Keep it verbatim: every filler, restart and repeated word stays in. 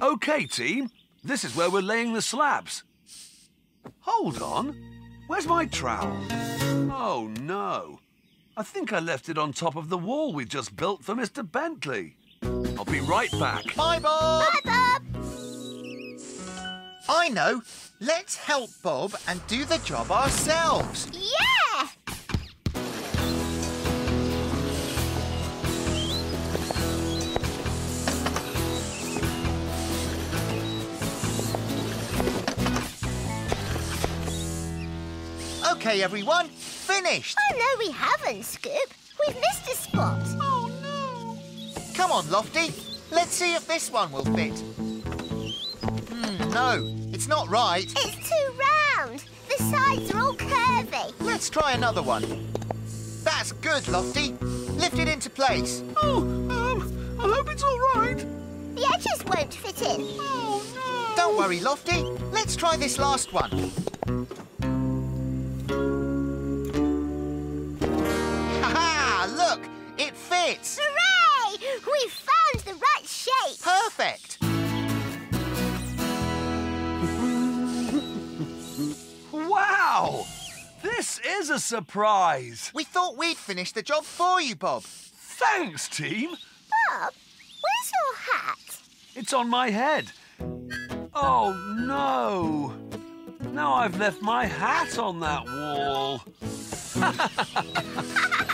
OK, team. This is where we're laying the slabs. Hold on. Where's my trowel? Oh, no. I think I left it on top of the wall we just built for Mister Bentley. I'll be right back. Bye, Bob! Bye, Bob! I know. Let's help Bob and do the job ourselves. Yeah! OK, everyone, finished. Oh, no, we haven't, Scoop. We've missed a spot. Oh, no. Come on, Lofty. Let's see if this one will fit. Hmm, no, it's not right. It's too round. The sides are all curvy. Let's try another one. That's good, Lofty. Lift it into place. Oh, um, I hope it's all right. The edges won't fit in. Oh, no. Don't worry, Lofty. Let's try this last one. Look, it fits! Hooray! We found the right shape! Perfect! Wow! This is a surprise! We thought we'd finish the job for you, Bob. Thanks, team! Bob, where's your hat? It's on my head. Oh, no! Now I've left my hat on that wall.